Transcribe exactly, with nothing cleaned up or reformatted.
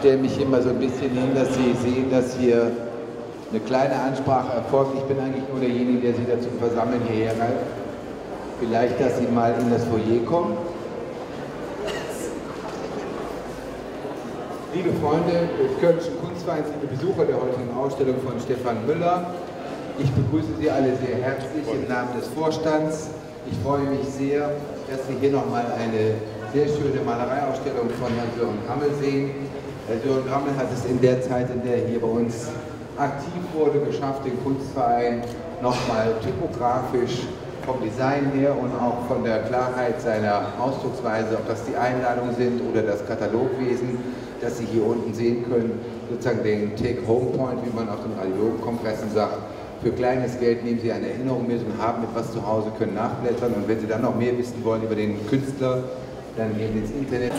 stelle mich immer so ein bisschen hin, dass Sie sehen, dass hier eine kleine Ansprache erfolgt. Ich bin eigentlich nur derjenige, der Sie dazu versammeln, hierher reicht. Vielleicht, dass Sie mal in das Foyer kommen. Liebe Freunde des Kölnischen Kunstvereins, liebe Besucher der heutigen Ausstellung von Stefan Müller, ich begrüße Sie alle sehr herzlich im Namen des Vorstands. Ich freue mich sehr, dass Sie hier nochmal eine sehr schöne Malereiausstellung von Herrn Jürgen Rammel sehen. Herr Jürgen Rammel hat es in der Zeit, in der er hier bei uns aktiv wurde, geschafft, den Kunstverein nochmal typografisch vom Design her und auch von der Klarheit seiner Ausdrucksweise, ob das die Einladungen sind oder das Katalogwesen, dass Sie hier unten sehen können, sozusagen den Take-Home-Point, wie man auf den Radiologenkompressen sagt. Für kleines Geld nehmen Sie eine Erinnerung mit und haben etwas zu Hause, können nachblättern. Und wenn Sie dann noch mehr wissen wollen über den Künstler, dann gehen Sie ins Internet.